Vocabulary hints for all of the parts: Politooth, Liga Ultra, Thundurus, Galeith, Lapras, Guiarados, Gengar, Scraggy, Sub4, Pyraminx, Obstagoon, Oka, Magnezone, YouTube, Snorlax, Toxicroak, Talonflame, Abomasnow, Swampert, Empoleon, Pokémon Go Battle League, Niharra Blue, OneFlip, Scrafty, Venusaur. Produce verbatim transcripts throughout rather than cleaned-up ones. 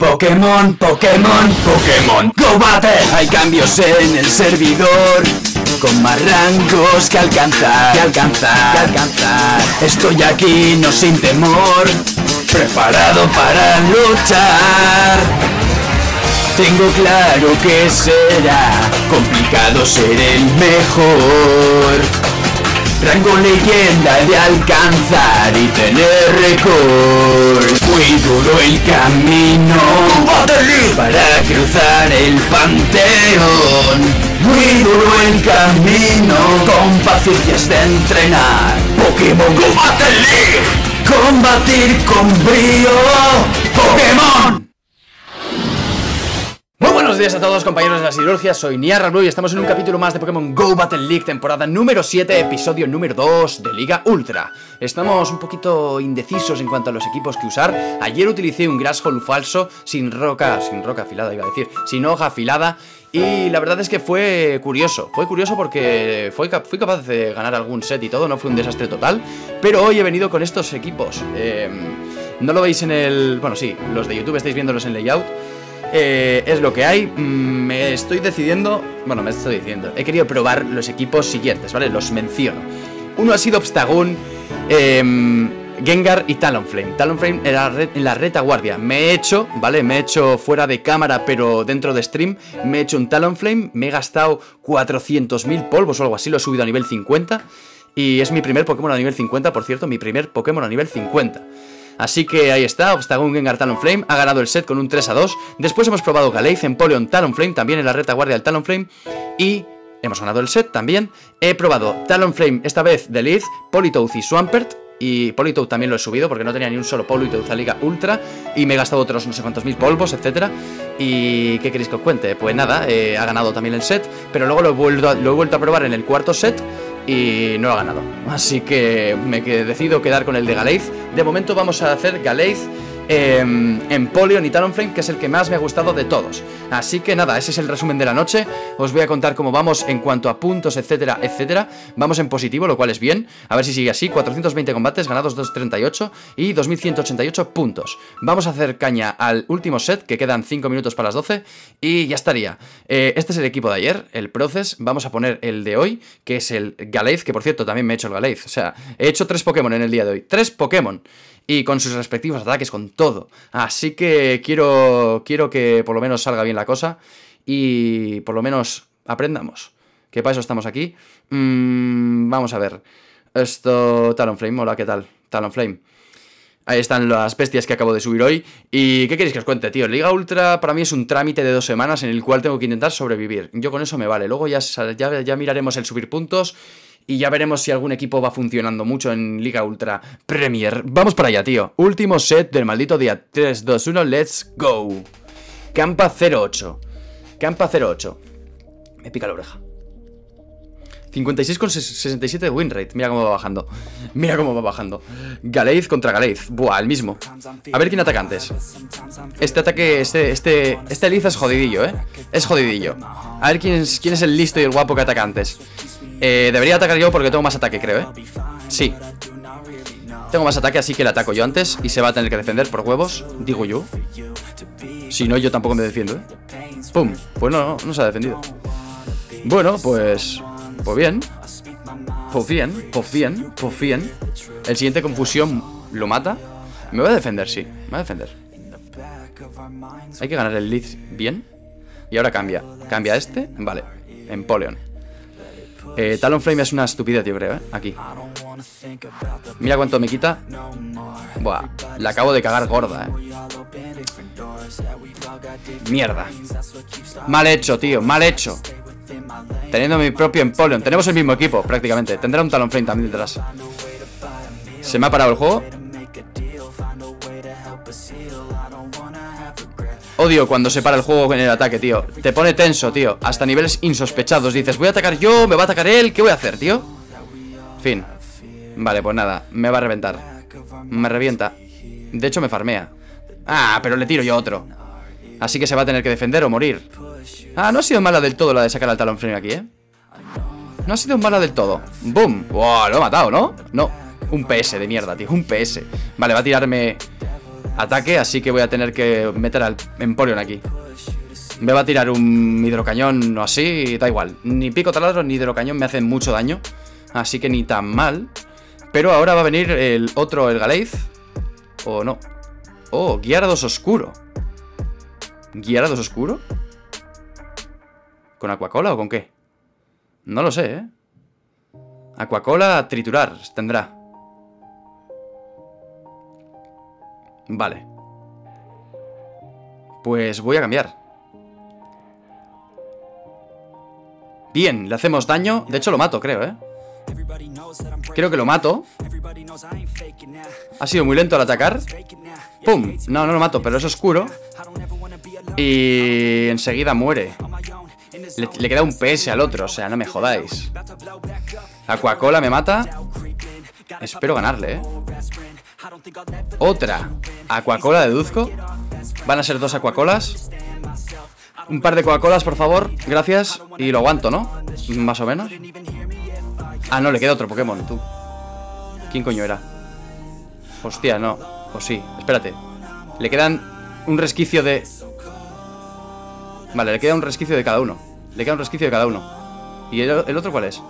Pokémon, Pokémon, Pokémon Go Battle. Hay cambios en el servidor, con más rangos que alcanzar, que alcanzar, que alcanzar. Estoy aquí no sin temor, preparado para luchar. Tengo claro que será complicado ser el mejor. Rango leyenda de alcanzar y tener récord. Muy duro el camino para cruzar el panteón. Muy duro el camino, con paciencias de entrenar. Pokémon Go Battle League, combatir con brío. Pokémon. Muy buenos días a todos, compañeros de la siderurgia. Soy Niharra Blue y estamos en un capítulo más de Pokémon Go Battle League, temporada número siete, episodio número dos de Liga Ultra. Estamos un poquito indecisos en cuanto a los equipos que usar. Ayer utilicé un Grasshold falso, sin roca, sin roca afilada iba a decir, sin hoja afilada. Y la verdad es que fue curioso, fue curioso porque fui capaz de ganar algún set y todo, no fue un desastre total. Pero hoy he venido con estos equipos. Eh, no lo veis en el... bueno, sí, los de YouTube estáis viéndolos en layout. Eh, es lo que hay. Me estoy decidiendo... bueno, me estoy diciendo, he querido probar los equipos siguientes, ¿vale? Los menciono. Uno ha sido Obstagoon, eh, Gengar y Talonflame. Talonflame en la, en la retaguardia. Me he hecho, ¿vale? Me he hecho fuera de cámara, pero dentro de stream, me he hecho un Talonflame. Me he gastado cuatrocientos mil polvos o algo así, lo he subido a nivel cincuenta. Y es mi primer Pokémon a nivel cincuenta, por cierto, mi primer Pokémon a nivel cincuenta. Así que ahí está, Obstagoon, Gengar, Talonflame. Ha ganado el set con un tres a dos. Después hemos probado Galeith, Empoleon, Talonflame, también en la retaguardia del Talonflame. Y hemos ganado el set también. He probado Talonflame, esta vez Galeith, Politooth y Swampert. Y Politooth también lo he subido porque no tenía ni un solo Politooth a Liga Ultra. Y me he gastado otros no sé cuántos mil polvos, etcétera. ¿Y qué queréis que os cuente? Pues nada, eh, ha ganado también el set. Pero luego lo he vuelto a, lo he vuelto a probar en el cuarto set y no ha ganado. Así que me decido quedar con el de Galeith. De momento vamos a hacer Galeith, eh, Empoleon y Talonflame, que es el que más me ha gustado de todos. Así que nada, ese es el resumen de la noche. Os voy a contar cómo vamos en cuanto a puntos, etcétera, etcétera. Vamos en positivo, lo cual es bien. A ver si sigue así. cuatrocientos veinte combates, ganados doscientos treinta y ocho y dos mil ciento ochenta y ocho puntos. Vamos a hacer caña al último set, que quedan cinco minutos para las doce. Y ya estaría. Eh, este es el equipo de ayer, el Proces. Vamos a poner el de hoy, que es el Galeith, que por cierto también me he hecho el Galeith. O sea, he hecho tres Pokémon en el día de hoy. Tres Pokémon. Y con sus respectivos ataques, con todo. Así que quiero, quiero que por lo menos salga bien la cosa. Y por lo menos aprendamos, que para eso estamos aquí. Mm, vamos a ver. Esto... Talonflame, hola, ¿qué tal? Talonflame. Ahí están las bestias que acabo de subir hoy. ¿Y qué queréis que os cuente, tío? Liga Ultra para mí es un trámite de dos semanas en el cual tengo que intentar sobrevivir. Yo con eso me vale. Luego ya, ya, ya miraremos el subir puntos... y ya veremos si algún equipo va funcionando mucho en Liga Ultra Premier. Vamos para allá, tío. Último set del maldito día. tres, dos, uno, let's go. Campa cero ocho. Campa cero ocho. Me pica la oreja. cincuenta y seis coma sesenta y siete de win rate. Mira cómo va bajando. Mira cómo va bajando. Galeith contra Galeith. Buah, el mismo. A ver quién ataca antes. Este ataque, este, este, este Liza es jodidillo, ¿eh? Es jodidillo. A ver quién es, quién es el listo y el guapo que ataca antes. Eh, debería atacar yo porque tengo más ataque, creo, ¿eh? Sí. Tengo más ataque, así que le ataco yo antes y se va a tener que defender por huevos, digo yo. Si no, yo tampoco me defiendo, ¿eh? Pum. Pues no, no, no se ha defendido. Bueno, pues... pues bien. Pues bien, pues bien, pues bien. El siguiente confusión lo mata. Me voy a defender, sí. Me voy a defender. Hay que ganar el lead bien. Y ahora cambia. Cambia este. Vale. Empoleon. Eh, Talonflame es una estupidez, yo creo, ¿eh? Aquí. Mira cuánto me quita. Buah, la acabo de cagar gorda, ¿eh? Mierda. Mal hecho, tío, mal hecho. Teniendo mi propio Empoleon. Tenemos el mismo equipo, prácticamente. Tendrá un Talonflame también detrás. Se me ha parado el juego. Odio cuando se para el juego en el ataque, tío. Te pone tenso, tío. Hasta niveles insospechados. Dices, voy a atacar yo, me va a atacar él. ¿Qué voy a hacer, tío? Fin. Vale, pues nada. Me va a reventar. Me revienta. De hecho, me farmea. Ah, pero le tiro yo otro. Así que se va a tener que defender o morir. Ah, no ha sido mala del todo la de sacar al Talonflame aquí, ¿eh? No ha sido mala del todo. ¡Boom! ¡Wow! Lo he matado, ¿no? No. Un P S de mierda, tío. Un P S. Vale, va a tirarme... ataque, así que voy a tener que meter al Empoleon aquí. Me va a tirar un hidrocañón o así, da igual. Ni pico taladro ni hidrocañón me hacen mucho daño, así que ni tan mal. Pero ahora va a venir el otro, el Galeith. ¿O no? Oh, Guiarados Oscuro. ¿Guiarados Oscuro? ¿Con Aquacola o con qué? No lo sé, ¿eh? Aquacola triturar tendrá. Vale. Pues voy a cambiar. Bien, le hacemos daño. De hecho lo mato, creo, ¿eh? Creo que lo mato. Ha sido muy lento al atacar. ¡Pum! No, no lo mato, pero es oscuro. Y enseguida muere. Le, le queda un P S al otro, o sea, no me jodáis. Aquacola me mata. Espero ganarle, ¿eh? Otra Aquacola, deduzco. Van a ser dos Aquacolas. Un par de Coca-Colas, por favor. Gracias. Y lo aguanto, ¿no? Más o menos. Ah, no, le queda otro Pokémon, tú. ¿Quién coño era? Hostia, no. O sí, espérate. Le quedan un resquicio de... Vale, le queda un resquicio de cada uno. Le queda un resquicio de cada uno. ¿Y el, el otro cuál es?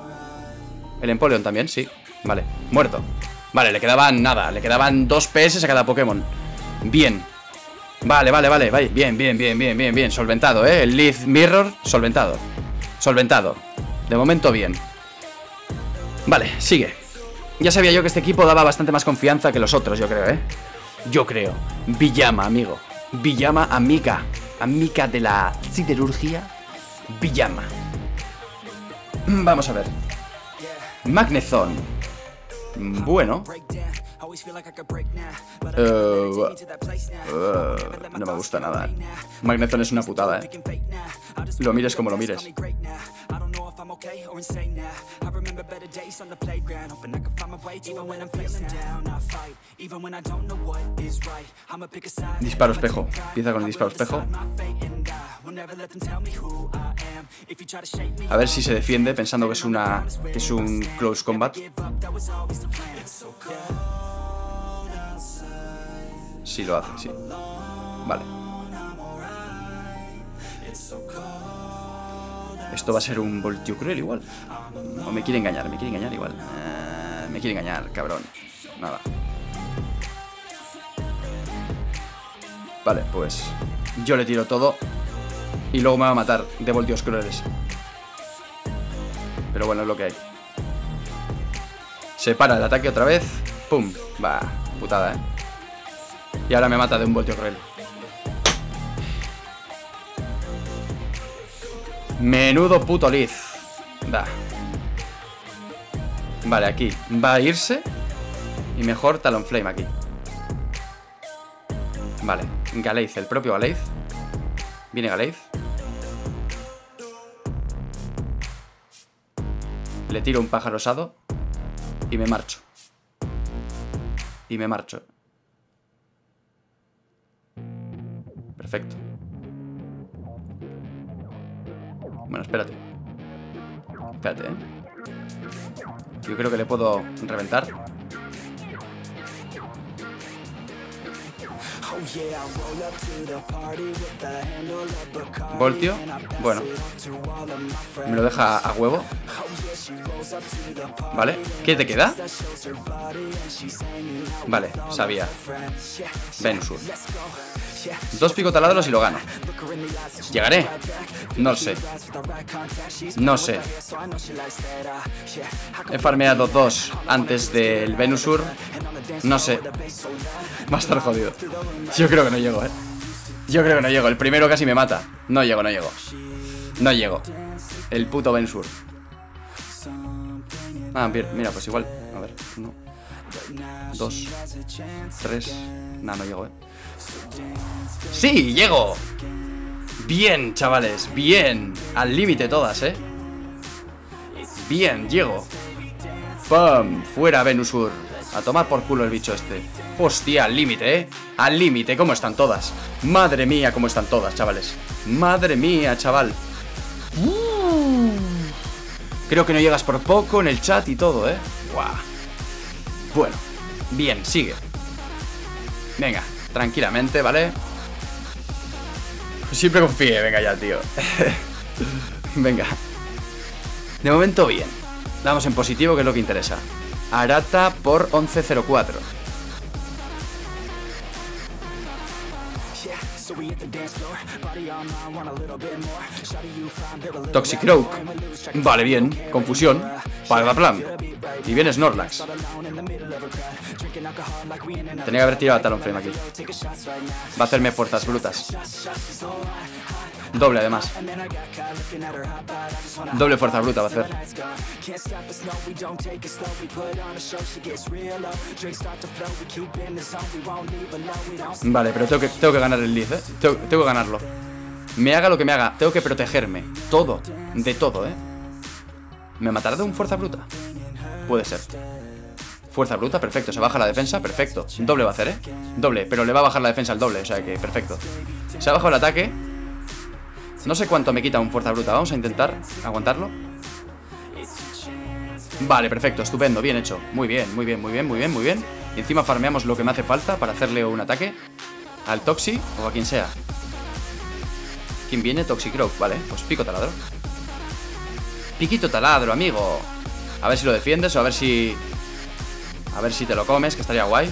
El Empoleon también, sí. Vale, muerto. Vale, le quedaban nada. Le quedaban dos P S a cada Pokémon. Bien. Vale, vale, vale, vale. Bien, bien, bien, bien, bien, bien. Solventado, ¿eh? El Leaf Mirror, solventado. Solventado. De momento, bien. Vale, sigue. Ya sabía yo que este equipo daba bastante más confianza que los otros, yo creo, ¿eh? Yo creo. Villama, amigo. Villama, amiga. Amiga de la siderurgia. Villama. Vamos a ver. Magnezone. Bueno. Uh, uh, uh, no me gusta nada. Magnezone es una putada, ¿eh? Lo mires como lo mires. Disparo espejo. Empieza con el disparo espejo. A ver si se defiende pensando que es una que es un close combat. Sí, lo hace, sí. Vale. Esto va a ser un Voltio cruel igual. O me quiere engañar, me quiere engañar igual. Eh, me quiere engañar, cabrón. Nada. Vale, pues yo le tiro todo. Y luego me va a matar de voltios crueles. Pero bueno, es lo que hay. Se para el ataque otra vez. ¡Pum! Va, putada, ¿eh? Y ahora me mata de un voltio cruel. Menudo puto Liz. Da. Vale, aquí va a irse. Y mejor Talonflame aquí. Vale, Galeith, el propio Galeith. Viene Galeith. Le tiro un pájaro osado. Y me marcho. Y me marcho. Perfecto. Bueno, espérate. Espérate, ¿eh? Yo creo que le puedo reventar. Voltio. Bueno. Me lo deja a huevo. Vale. ¿Qué te queda? Vale, sabía. Venusaur. Dos picotaladros y lo gano. ¿Llegaré? No sé. No sé. He farmeado dos antes del Venusaur. No sé. Va a estar jodido. Yo creo que no llego, eh. Yo creo que no llego. El primero casi me mata. No llego, no llego. No llego. El puto Venusaur. Ah, mira, pues igual. A ver, uno, dos, tres. Nada, no llego, eh. ¡Sí! ¡Llego! Bien, chavales, bien. Al límite todas, eh. Bien, llego. ¡Pam! Fuera Venusaur. A tomar por culo el bicho este. Hostia, al límite, eh. Al límite, ¿cómo están todas? Madre mía, ¿cómo están todas, chavales? Madre mía, chaval. uh, Creo que no llegas por poco en el chat y todo, eh. Buah. Bueno, bien, sigue. Venga, tranquilamente, ¿vale? Siempre confíe, venga ya, tío. Venga. De momento bien. Vamos en positivo, que es lo que interesa. Arata por once cero cuatro. Toxicroak. Vale, bien. Confusión. Palgaplan. Y viene Snorlax. Tenía que haber tirado a Talonflame aquí. Va a hacerme fuerzas brutas. Doble, además. Doble fuerza bruta va a hacer. Vale, pero tengo que, tengo que ganar el lead, ¿eh? Tengo, tengo que ganarlo. Me haga lo que me haga. Tengo que protegerme. Todo. De todo, ¿eh? ¿Me matará de un fuerza bruta? Puede ser. Fuerza bruta, perfecto. Se baja la defensa, perfecto. Doble va a hacer, ¿eh? Doble, pero le va a bajar la defensa al doble, o sea que perfecto. Se ha bajado el ataque. No sé cuánto me quita un fuerza bruta. Vamos a intentar aguantarlo. Vale, perfecto, estupendo, bien hecho. Muy bien, muy bien, muy bien, muy bien, muy bien. Y encima farmeamos lo que me hace falta para hacerle un ataque al Toxi o a quien sea. ¿Quién viene? Toxicroak, vale. Pues pico taladro. Piquito taladro, amigo. A ver si lo defiendes o a ver si... A ver si te lo comes, que estaría guay.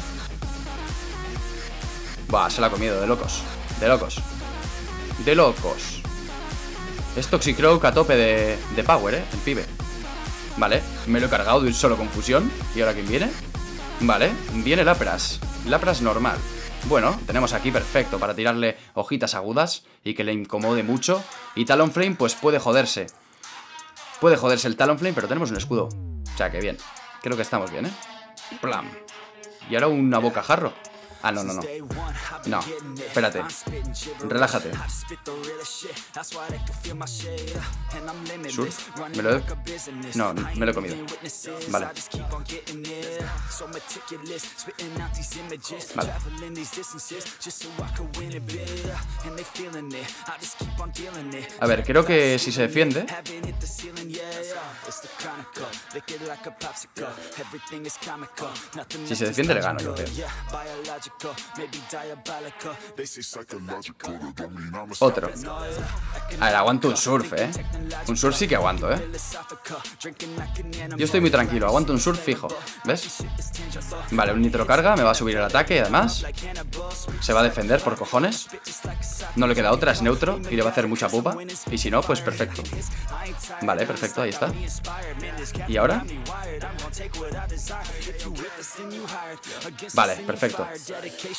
Buah, se la ha comido, de locos. De locos. De locos. Es Toxicroak a tope de, de power, eh, el pibe. Vale, me lo he cargado de un solo confusión. ¿Y ahora quién viene? Vale, viene Lapras. Lapras normal. Bueno, tenemos aquí perfecto para tirarle hojitas agudas y que le incomode mucho. Y Talonflame, pues puede joderse. Puede joderse el Talonflame, pero tenemos un escudo. O sea que bien. Creo que estamos bien, eh. Plam. Y ahora una bocajarro. Ah, no, no, no. No, espérate. Relájate. Surf. ¿Me lo he... No, me lo he comido. Vale. Vale. A ver, creo que si se defiende... Si se defiende le gano, yo creo. Otro. A ver, aguanto un surf, eh. Un surf sí que aguanto, eh. Yo estoy muy tranquilo, aguanto un surf fijo. ¿Ves? Vale, un nitro carga, me va a subir el ataque y además se va a defender por cojones. No le queda otra, es neutro y le va a hacer mucha pupa. Y si no, pues perfecto. Vale, perfecto, ahí está. ¿Y ahora? Vale, perfecto.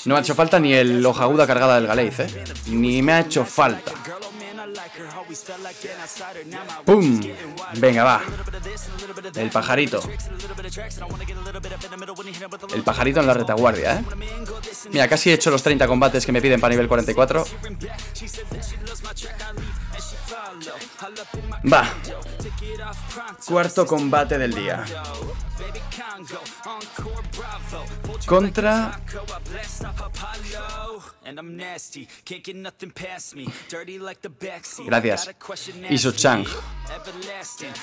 No me ha hecho falta ni el hoja aguda cargada del Galeith, ¿eh? Ni me ha hecho falta. ¡Pum! Venga, va. El pajarito. El pajarito en la retaguardia, ¿eh? Mira, casi he hecho los treinta combates que me piden para nivel cuarenta y cuatro. Va. Cuarto combate del día. Contra... Gracias. Iso-Chang.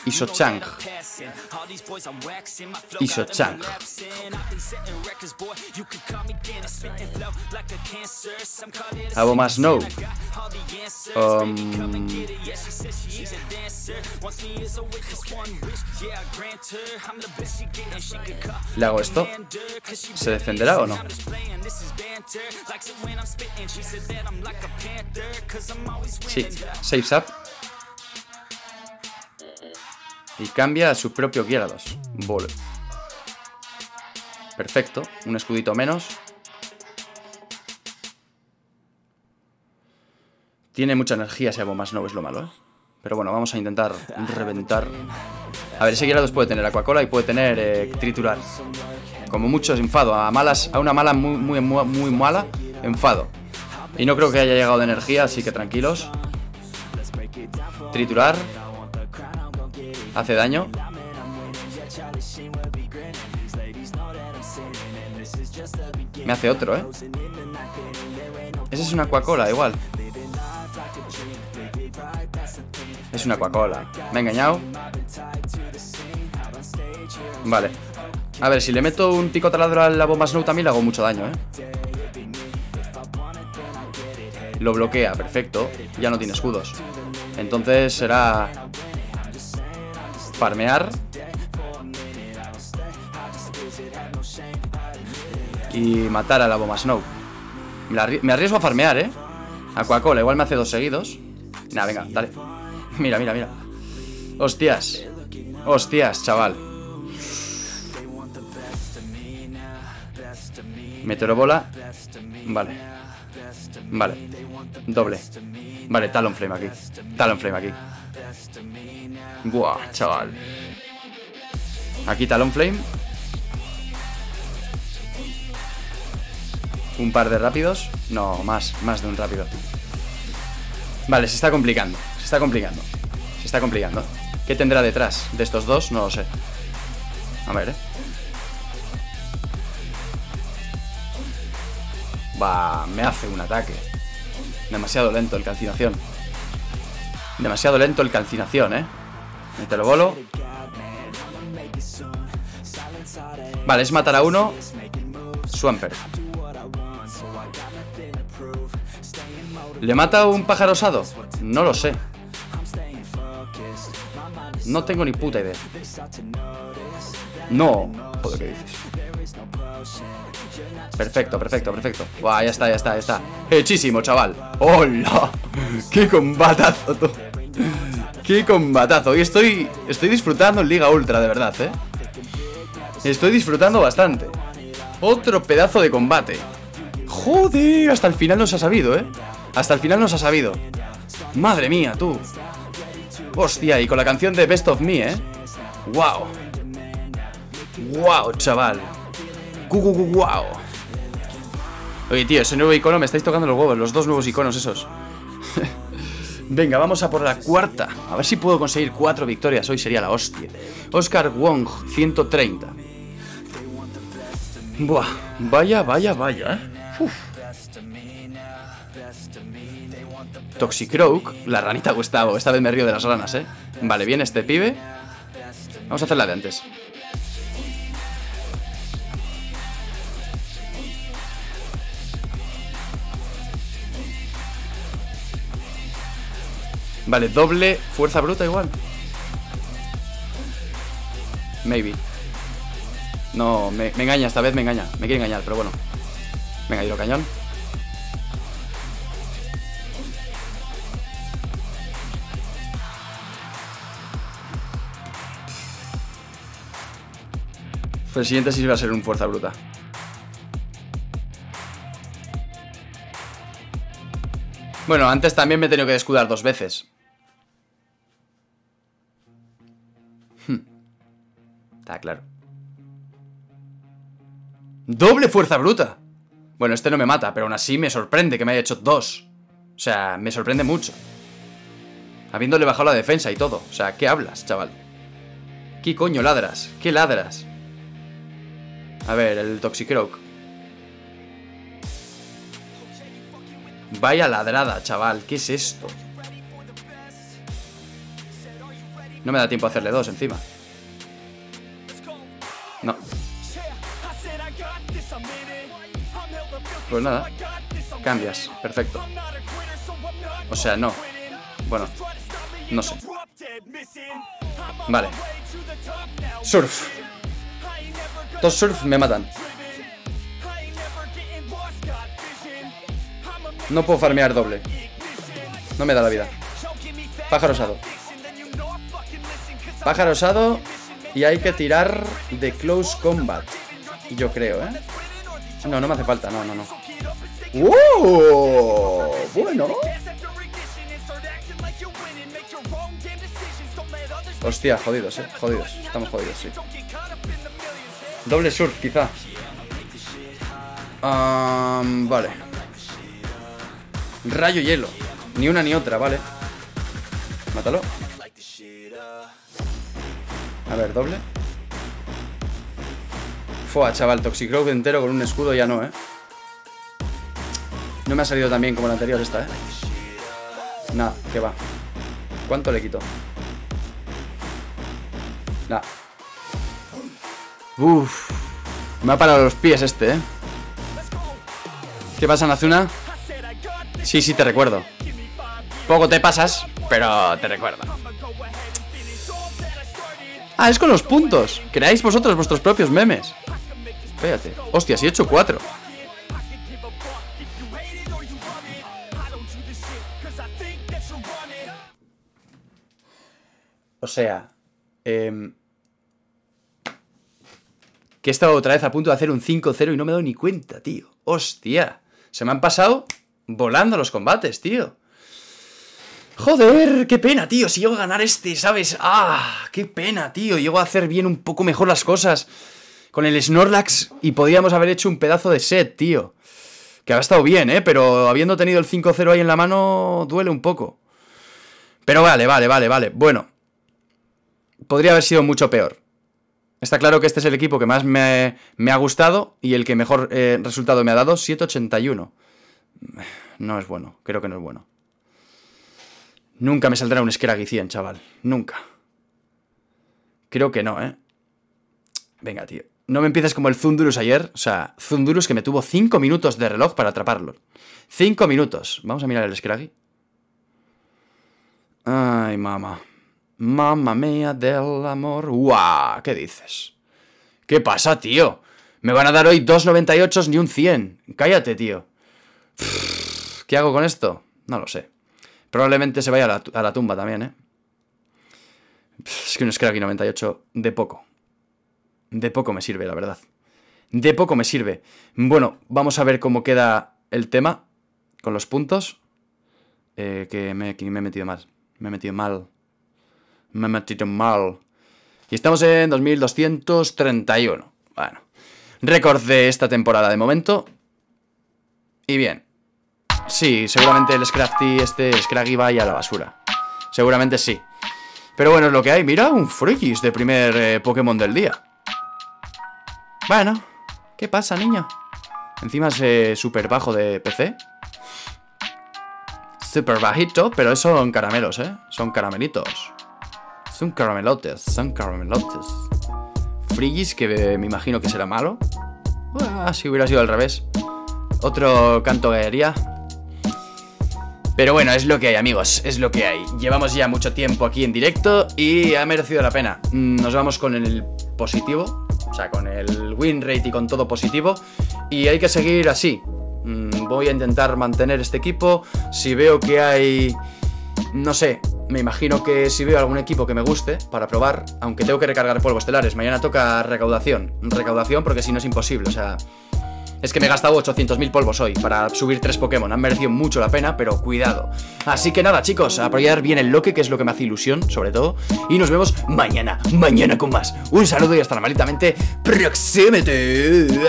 Iso-Chang. Iso-Chang. Abomasnow. Um... Le hago esto. ¿Se defenderá o no? Sí, saves up. Y cambia a su propio Guiarados. Ball. Perfecto, un escudito menos. Tiene mucha energía ese Abomasnow, es lo malo, ¿eh? Pero bueno, vamos a intentar reventar. A ver, ese Guiarados puede tener Aquacola y puede tener eh, Triturar. Como mucho es enfado. A malas, a una mala muy, muy, muy mala, enfado. Y no creo que haya llegado de energía, así que tranquilos. Triturar. Hace daño. Me hace otro, ¿eh? Ese es una Aquacola, igual. Es una Coca-Cola. Me he engañado. Vale. A ver, si le meto un pico taladro a la bomba Snow también le hago mucho daño, ¿eh? lo bloquea, perfecto, ya no tiene escudos. Entonces será farmear y matar al Abomasnow. Me arriesgo a farmear, eh. Aquacola, igual me hace dos seguidos. Nah, venga, dale. Mira, mira, mira. Hostias. Hostias, chaval. Meteorobola. Vale. Vale. Doble. Vale, Talonflame aquí. Talonflame aquí. Buah, chaval. Aquí Talonflame. Un par de rápidos. No, más, más de un rápido. Vale, se está complicando. Se está complicando. Se está complicando. ¿Qué tendrá detrás de estos dos? No lo sé. A ver, eh. Va, me hace un ataque. Demasiado lento el calcinación. Demasiado lento el calcinación, eh. Meteorobolo. Vale, es matar a uno. Swampert. ¿Le mata un pájaro osado? No lo sé. No tengo ni puta idea. No. Joder, ¿qué dices? Perfecto, perfecto, perfecto. Buah, ya está, ya está, ya está. Hechísimo, chaval. ¡Hola! ¡Qué combatazo, tú! ¡Qué combatazo! Y estoy, estoy disfrutando en Liga Ultra, de verdad, ¿eh? Estoy disfrutando bastante. Otro pedazo de combate. ¡Joder! Hasta el final nos ha sabido, ¿eh? Hasta el final nos ha sabido. Madre mía, tú. Hostia, y con la canción de Best of Me, ¿eh? ¡Wow! ¡Wow, chaval! ¡Wow! Oye, tío, ese nuevo icono me estáis tocando los huevos. Los dos nuevos iconos esos. Venga, vamos a por la cuarta. A ver si puedo conseguir cuatro victorias. Hoy sería la hostia. Oscar Wong, ciento treinta. Buah, vaya, vaya, vaya. Uf. Toxicroak, la ranita Gustavo. Esta vez me río de las ranas, eh. Vale, bien este pibe. Vamos a hacer la de antes. Vale, doble fuerza bruta igual. Maybe. No, me, me engaña, esta vez me engaña. Me quiere engañar, pero bueno. Venga, hidro cañón. Pues el siguiente sí va a ser un fuerza bruta. Bueno, antes también me he tenido que escudar dos veces. Hm. Está claro. ¡Doble fuerza bruta! Bueno, este no me mata, pero aún así me sorprende que me haya hecho dos. O sea, me sorprende mucho. Habiéndole bajado la defensa y todo. O sea, ¿qué hablas, chaval? ¿Qué coño ladras? ¿Qué ladras? A ver, el Toxicroak. Vaya ladrada, chaval. ¿Qué es esto? No me da tiempo a hacerle dos encima. No. Pues nada. Cambias. Perfecto. O sea, no. Bueno. No sé. Vale. Surf. Dos surf me matan. No puedo farmear doble. No me da la vida. Pájaro osado. Pájaro osado. Y hay que tirar de close combat. Yo creo, ¿eh? No, no me hace falta. No, no, no. ¡Wow! Bueno. Hostia, jodidos, ¿eh? Jodidos. Estamos jodidos, sí. Doble surf, quizá. Um, vale. Rayo hielo. Ni una ni otra, vale. Mátalo. A ver, doble. Fua, chaval. Toxicroak entero con un escudo ya no, eh. No me ha salido tan bien como la anterior esta, eh. Nah, que va. ¿Cuánto le quito? Nah. Uff, me ha parado los pies este, ¿eh? ¿Qué pasa, Nazuna? Sí, sí, te recuerdo. Poco te pasas, pero te recuerdo. Ah, es con los puntos. Creáis vosotros vuestros propios memes. Espérate. Hostia, si he hecho cuatro. O sea, eh, que he estado otra vez a punto de hacer un cinco cero y no me he dado ni cuenta, tío. Hostia, se me han pasado volando los combates, tío. Joder, qué pena, tío. Si llego a ganar este, ¿sabes? Ah, qué pena, tío. Llego a hacer bien un poco mejor las cosas con el Snorlax y podíamos haber hecho un pedazo de set, tío. Que ha estado bien, ¿eh? Pero habiendo tenido el cinco cero ahí en la mano, duele un poco. Pero vale, vale, vale, vale. Bueno. Podría haber sido mucho peor. Está claro que este es el equipo que más me, me ha gustado y el que mejor eh, resultado me ha dado, siete ochenta y uno. No es bueno, creo que no es bueno. Nunca me saldrá un Scraggy cien, chaval. Nunca. Creo que no, ¿eh? Venga, tío. No me empieces como el Thundurus ayer. O sea, Thundurus que me tuvo cinco minutos de reloj para atraparlo. cinco minutos. Vamos a mirar el Scraggy. Ay, mamá. Mamma mía del amor. ¡Guau! ¿Qué dices? ¿Qué pasa, tío? Me van a dar hoy dos noventa y ocho ni un cien. Cállate, tío. Pff, ¿qué hago con esto? No lo sé. Probablemente se vaya a la, a la tumba también, ¿eh? Pff, es que un Scraggy noventa y ocho de poco. De poco me sirve, la verdad. De poco me sirve. Bueno, vamos a ver cómo queda el tema con los puntos. Eh, que, me, que me he metido mal. Me he metido mal. Me he metido mal. Y estamos en dos mil doscientos treinta y uno. Bueno. Récord de esta temporada de momento. Y bien. Sí, seguramente el Scrafty, este Scraggy vaya a la basura. Seguramente sí. Pero bueno, es lo que hay. Mira, un Frigis de primer eh, Pokémon del día. Bueno. ¿Qué pasa, niño? Encima es eh, súper bajo de P C. Súper bajito, pero eso son caramelos, ¿eh? Son caramelitos. Son caramelotes, son caramelotes. Frigis, que me imagino que será malo. Ah, si hubiera sido al revés. Otro canto galería. Pero bueno, es lo que hay, amigos. Es lo que hay. Llevamos ya mucho tiempo aquí en directo y ha merecido la pena. Nos vamos con el positivo. O sea, con el win rate y con todo positivo. Y hay que seguir así. Voy a intentar mantener este equipo. Si veo que hay... No sé... Me imagino que si veo algún equipo que me guste para probar, aunque tengo que recargar polvos estelares, mañana toca recaudación, recaudación porque si no es imposible, o sea, es que me he gastado ochocientos mil polvos hoy para subir tres Pokémon, han merecido mucho la pena, pero cuidado. Así que nada, chicos, a apoyar bien el loque, que es lo que me hace ilusión, sobre todo, y nos vemos mañana, mañana con más. Un saludo y hasta la maldita mente, proximity.